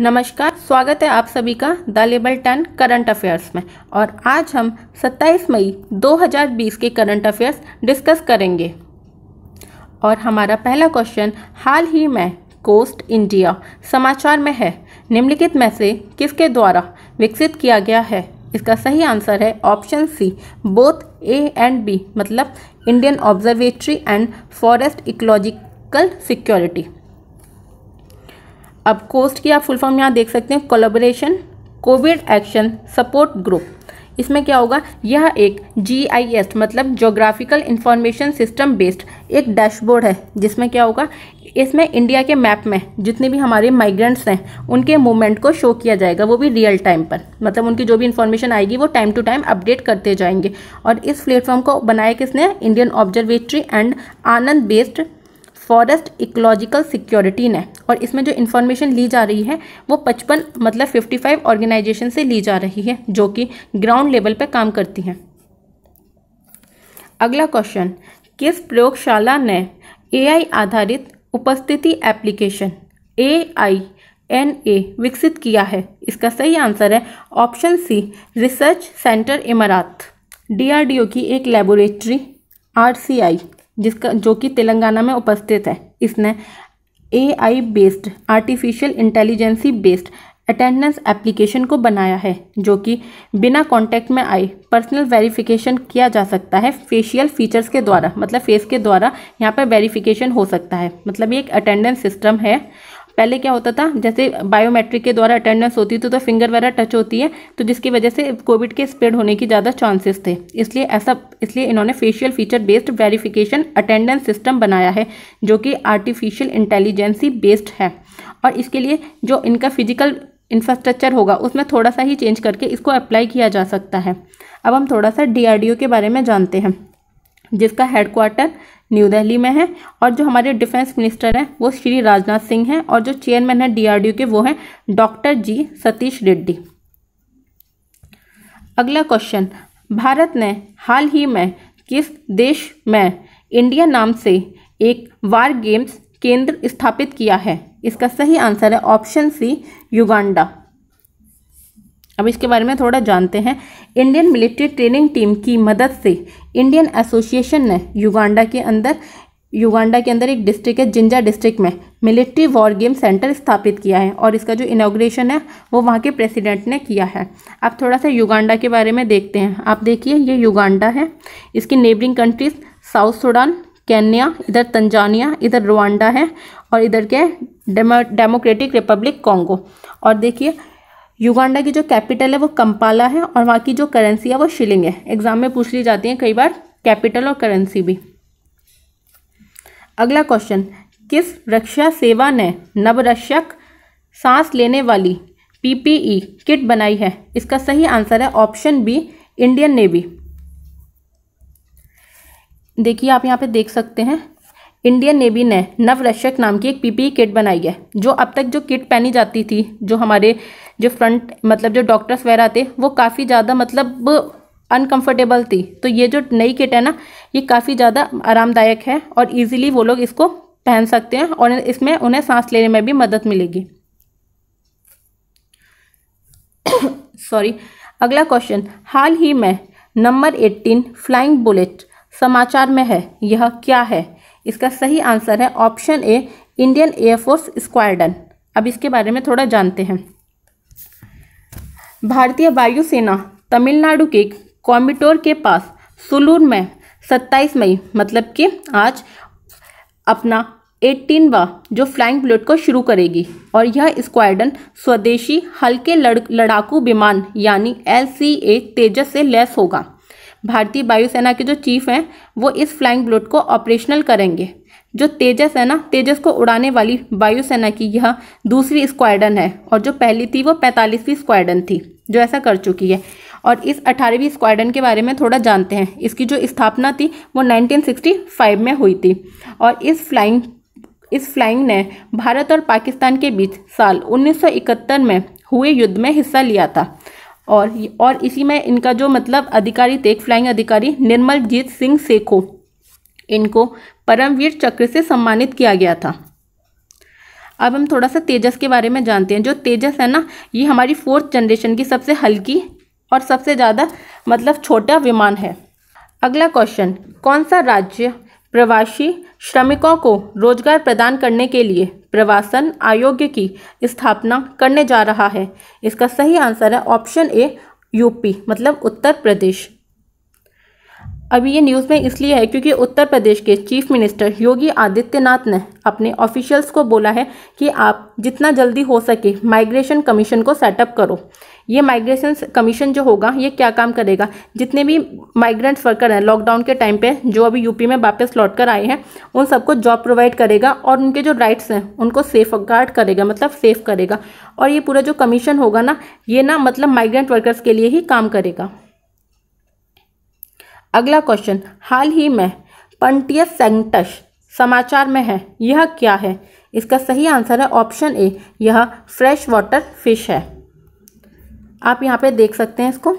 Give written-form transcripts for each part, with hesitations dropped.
नमस्कार, स्वागत है आप सभी का द लेबल 10 करंट अफेयर्स में। और आज हम 27 मई 2020 के करंट अफेयर्स डिस्कस करेंगे। और हमारा पहला क्वेश्चन हाल ही में कोस्ट इंडिया समाचार में है, निम्नलिखित में से किसके द्वारा विकसित किया गया है? इसका सही आंसर है option C, both A and B, मतलब Indian observatory and forest ecological security. अब कोस्ट की आप फुल फॉर्म यहाँ देख सकते हैं, collaboration Covid action support group. इसमें क्या होगा, यह एक जीआईएस मतलब ज्योग्राफिकल इंफॉर्मेशन सिस्टम बेस्ड एक डैशबोर्ड है, जिसमें क्या होगा, इसमें इंडिया के मैप में जितने भी हमारे माइग्रेंट्स हैं उनके मूवमेंट को शो किया जाएगा, वो भी रियल टाइम पर, मतलब उनकी जो भी इन्फॉर्मेशन आएगी वो टाइम टू टाइम अपडेट करते जाएंगे। और इस प्लेटफॉर्म को बनाया किसने, Indian observatory and Anand based forest ecological security ने। और इसमें जो इन्फॉर्मेशन ली जा रही है वो 55 मतलब 55 ऑर्गेनाइजेशन से ली जा रही है, जो कि ग्राउंड लेवल पे काम करती हैं। अगला क्वेश्चन, किस प्रयोगशाला ने एआई आधारित उपस्थिति एप्लीकेशन AINA विकसित किया है? इसका सही आंसर है option C, research centre Imarat, DRDO की एक लेबोरेटरी RCI, जिसका जो कि तेलंगाना में उपस्थित है। इसने AI based artificial intelligence based attendance application को बनाया है, जो कि बिना कांटेक्ट में आए पर्सनल वेरिफिकेशन किया जा सकता है फेशियल फीचर्स के द्वारा, मतलब फेस के द्वारा यहाँ पर वेरिफिकेशन हो सकता है। मतलब ये एक अटेंडेंस सिस्टम है। पहले क्या होता था, जैसे बायोमेट्रिक के द्वारा अटेंडेंस होती थी तो फिंगर वगैरह टच होती है, तो जिसकी वजह से कोविड के स्प्रेड होने की ज़्यादा चांसेस थे, इसलिए इन्होंने facial feature based verification attendance system बनाया है, जो कि आर्टिफिशियल इंटेलिजेंसी बेस्ड है। और इसके लिए जो इनका फिजिकल इंफ्रास्ट्रक्चर होगा उसमें थोड़ा सा ही चेंज करके इसको अप्लाई किया जा सकता है। अब हम थोड़ा सा DRDO के बारे में जानते हैं, जिसका हेडक्वार्टर न्यू दिल्ली में है। और जो हमारे डिफेंस मिनिस्टर हैं वो श्री राजनाथ सिंह हैं, और जो चेयरमैन हैं DRDO के वो हैं डॉक्टर G सतीश रेड्डी। अगला क्वेश्चन, भारत ने हाल ही में किस देश में इंडिया नाम से एक वार गेम्स केंद्र स्थापित किया है? इसका सही आंसर है ऑप्शन सी, युगांडा। अब इसके बारे में थोड़ा जानते हैं। इंडियन मिलिट्री ट्रेनिंग टीम की मदद से इंडियन एसोसिएशन ने युगांडा के अंदर एक डिस्ट्रिक्ट है, जिंजा डिस्ट्रिक्ट में मिलिट्री वॉर गेम सेंटर स्थापित किया है। और इसका जो इनॉग्रेशन है वो वहाँ के प्रेसिडेंट ने किया है। अब थोड़ा सा युगांडा के बारे में देखते हैं। आप देखिए, ये युगांडा है, इसकी neighbouring countries South Sudan, Kenya, इधर तंजानिया, इधर रुवांडा है, और इधर के डेमोक्रेटिक रिपब्लिक कॉन्गो। और देखिए, युगांडा की जो कैपिटल है वो कंपाला है, और वहाँ की जो करेंसी है वो शिलिंग है। एग्जाम में पूछ ली जाती है कई बार कैपिटल और करेंसी भी। अगला क्वेश्चन, किस रक्षा सेवा ने नवरक्षक सांस लेने वाली PPE किट बनाई है? इसका सही आंसर है ऑप्शन बी, इंडियन नेवी। देखिए, आप यहाँ पे देख सकते हैं, इंडियन नेवी ने नवरक्षक नाम की एक PPE किट बनाई है। जो अब तक जो किट पहनी जाती थी, जो हमारे जो फ्रंट मतलब जो डॉक्टर्स वगैरह थे वो काफ़ी ज़्यादा मतलब अनकंफर्टेबल थी, तो ये जो नई किट है ना, ये काफ़ी ज़्यादा आरामदायक है और इजीली वो लोग इसको पहन सकते हैं, और इसमें उन्हें सांस लेने में भी मदद मिलेगी। सॉरी। अगला क्वेश्चन, हाल ही में नंबर 18 फ्लाइंग बुलेट समाचार में है, यह क्या है? इसका सही आंसर है option A, Indian air force squadron. अब इसके बारे में थोड़ा जानते हैं। भारतीय वायुसेना तमिलनाडु के कोयम्बटूर के पास सुलूर में 27 मई मतलब कि आज अपना 18वां जो फ्लाइंग बुलेट को शुरू करेगी। और यह स्क्वाड्रन स्वदेशी हल्के लड़ाकू विमान यानी LCA तेजस से लैस होगा। भारतीय वायुसेना के जो चीफ हैं वो इस फ्लाइंग बुलेट को ऑपरेशनल करेंगे। जो तेजस है ना, तेजस को उड़ाने वाली वायुसेना की यह दूसरी स्क्वाड्रन है, और जो पहली थी वो 45वीं स्क्वाड्रन थी जो ऐसा कर चुकी है। और इस 18वीं स्क्वाड्रन के बारे में थोड़ा जानते हैं। इसकी जो स्थापना थी वो 1965 में हुई थी। और इस फ्लाइंग ने भारत और पाकिस्तान के बीच साल 1971 में हुए युद्ध में हिस्सा लिया था। और इसी में इनका जो मतलब अधिकारी थे, फ्लाइंग अधिकारी निर्मलजीत सिंह सेखों, इनको परमवीर चक्र से सम्मानित किया गया था। अब हम थोड़ा सा तेजस के बारे में जानते हैं। जो तेजस है ना, ये हमारी 4th जनरेशन की सबसे हल्की और सबसे ज़्यादा मतलब छोटा विमान है। अगला क्वेश्चन, कौन सा राज्य प्रवासी श्रमिकों को रोजगार प्रदान करने के लिए प्रवासन आयोग की स्थापना करने जा रहा है? इसका सही आंसर है ऑप्शन ए यूपी, मतलब उत्तर प्रदेश। अभी ये न्यूज़ में इसलिए है क्योंकि उत्तर प्रदेश के चीफ मिनिस्टर योगी आदित्यनाथ ने अपने ऑफिशियल्स को बोला है कि आप जितना जल्दी हो सके माइग्रेशन कमीशन को सेटअप करो। ये माइग्रेशन कमीशन जो होगा ये क्या काम करेगा, जितने भी माइग्रेंट्स वर्कर हैं लॉकडाउन के टाइम पे जो अभी यूपी में वापस लौट कर आए हैं उन सबको जॉब प्रोवाइड करेगा और उनके जो राइट्स हैं उनको सेफ गार्ड करेगा, मतलब सेफ करेगा। और ये पूरा जो कमीशन होगा ना, ये ना मतलब माइग्रेंट वर्कर्स के लिए ही काम करेगा। अगला क्वेश्चन, हाल ही में पंटियस सैंक्टस समाचार में है, यह क्या है? इसका सही आंसर है ऑप्शन ए, यह फ्रेश वाटर फिश है। आप यहाँ पे देख सकते हैं इसको,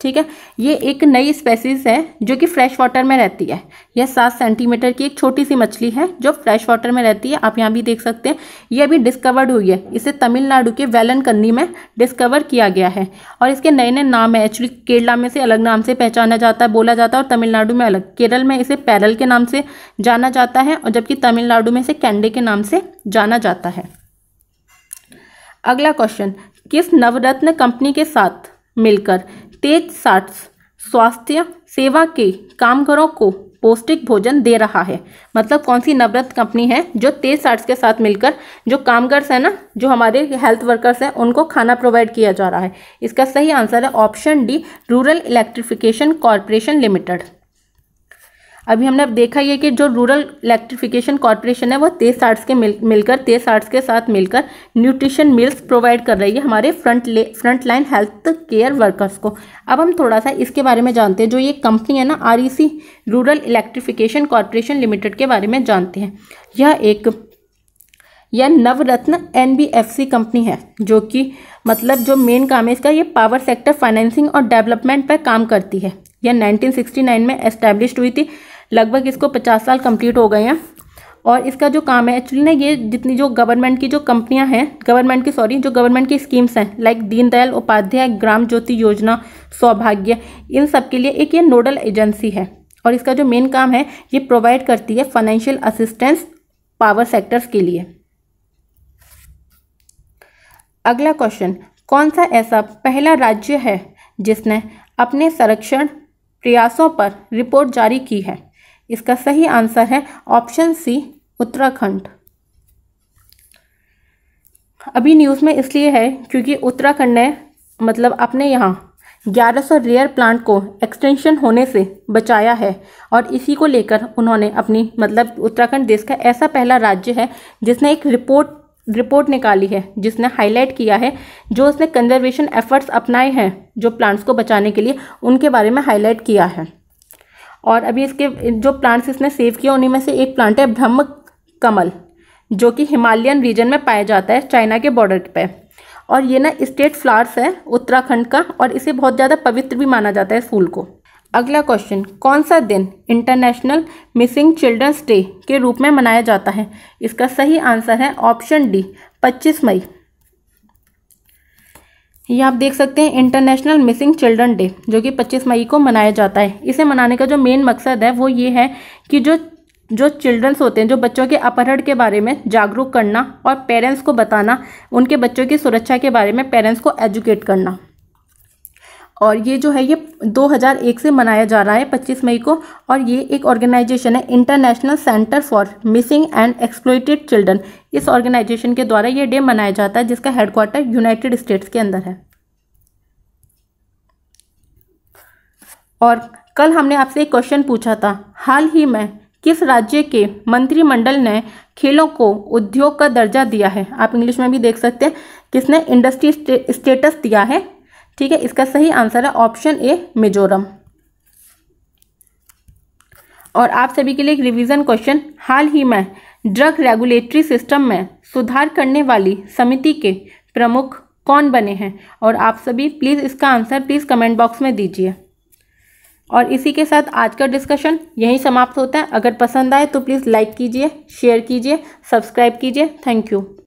ठीक है। ये एक नई स्पेसीज है जो कि फ्रेश वाटर में रहती है। यह 7 सेंटीमीटर की एक छोटी सी मछली है जो फ्रेश वाटर में रहती है। आप यहाँ भी देख सकते हैं, ये अभी डिस्कवर्ड हुई है। इसे तमिलनाडु के वेलनकन्नी में डिस्कवर किया गया है और इसके नए नए नाम है। एक्चुअली केरला में से अलग नाम से पहचाना जाता है, बोला जाता है, और तमिलनाडु में अलग। केरल में इसे पैरल के नाम से जाना जाता है और जबकि तमिलनाडु में इसे कैंडे के नाम से जाना जाता है। अगला क्वेश्चन, किस नवरत्न कंपनी के साथ मिलकर तेजस स्वास्थ्य सेवा के कामगारों को पौष्टिक भोजन दे रहा है? मतलब कौन सी नवरत्न कंपनी है जो तेजस के साथ मिलकर जो कामगार्स हैं ना, जो हमारे हेल्थ वर्कर्स हैं, उनको खाना प्रोवाइड किया जा रहा है? इसका सही आंसर है option D, rural electrification corporation limited. अभी हमने देखा ये कि जो रूरल इलेक्ट्रिफिकेशन कॉरपोरेशन है वो तेजस के साथ मिलकर न्यूट्रिशन मिल्स प्रोवाइड कर रही है हमारे front line health care workers को। अब हम थोड़ा सा इसके बारे में जानते हैं, जो ये कंपनी है ना REC, rural electrification corporation limited के बारे में जानते हैं। यह नवरत्न NBFC कंपनी है जो कि मतलब जो मेन काम है इसका, ये पावर सेक्टर फाइनेंसिंग और डेवलपमेंट पर काम करती है। यह 1969 में एस्टैब्लिश्ड हुई थी, लगभग इसको 50 साल कंप्लीट हो गए हैं। और इसका जो काम है एक्चुअली ना, ये जितनी जो गवर्नमेंट की जो कंपनियां हैं, गवर्नमेंट की स्कीम्स हैं लाइक दीनदयाल उपाध्याय ग्राम ज्योति योजना, सौभाग्य, इन सब के लिए एक ये नोडल एजेंसी है। और इसका जो मेन काम है, ये प्रोवाइड करती है फाइनेंशियल असिस्टेंस पावर सेक्टर्स के लिए। अगला क्वेश्चन, कौन सा ऐसा पहला राज्य है जिसने अपने संरक्षण प्रयासों पर रिपोर्ट जारी की है? इसका सही आंसर है ऑप्शन सी, उत्तराखंड। अभी न्यूज़ में इसलिए है क्योंकि उत्तराखंड ने मतलब अपने यहाँ 1100 रेयर प्लांट को एक्सटेंशन होने से बचाया है और इसी को लेकर उन्होंने अपनी मतलब उत्तराखंड देश का ऐसा पहला राज्य है जिसने एक रिपोर्ट निकाली है, जिसने हाईलाइट किया है जो उसने कंजर्वेशन एफर्ट्स अपनाए हैं जो प्लांट्स को बचाने के लिए, उनके बारे में हाईलाइट किया है। और अभी इसके जो प्लांट्स इसने सेव किया उन्हीं में से एक प्लांट है ब्रह्म कमल, जो कि हिमालयन रीजन में पाया जाता है चाइना के बॉर्डर पे। और ये ना स्टेट फ्लावर्स है उत्तराखंड का और इसे बहुत ज़्यादा पवित्र भी माना जाता है इस फूल को। अगला क्वेश्चन, कौन सा दिन इंटरनेशनल मिसिंग चिल्ड्रंस डे के रूप में मनाया जाता है? इसका सही आंसर है ऑप्शन डी, 25 मई। ये आप देख सकते हैं इंटरनेशनल मिसिंग चिल्ड्रन डे जो कि 25 मई को मनाया जाता है। इसे मनाने का जो मेन मकसद है वो ये है कि जो चिल्ड्रंस होते हैं, जो बच्चों के अपहरण के बारे में जागरूक करना और पेरेंट्स को बताना, उनके बच्चों की सुरक्षा के बारे में पेरेंट्स को एजुकेट करना। और ये जो है ये 2001 से मनाया जा रहा है 25 मई को। और ये एक ऑर्गेनाइजेशन है international centre for missing and exploited children, इस ऑर्गेनाइजेशन के द्वारा ये डे मनाया जाता है जिसका हेडक्वार्टर यूनाइटेड स्टेट्स के अंदर है। और कल हमने आपसे एक क्वेश्चन पूछा था, हाल ही में किस राज्य के मंत्रिमंडल ने खेलों को उद्योग का दर्जा दिया है? आप इंग्लिश में भी देख सकते हैं, किसने इंडस्ट्री स्टेटस दिया है, ठीक है। इसका सही आंसर है ऑप्शन ए, मिजोरम। और आप सभी के लिए एक रिवीजन क्वेश्चन, हाल ही में ड्रग रेगुलेटरी सिस्टम में सुधार करने वाली समिति के प्रमुख कौन बने हैं? और आप सभी प्लीज़ इसका आंसर कमेंट बॉक्स में दीजिए। और इसी के साथ आज का डिस्कशन यहीं समाप्त होता है। अगर पसंद आए तो प्लीज़ लाइक कीजिए, शेयर कीजिए, सब्सक्राइब कीजिए। Thank you.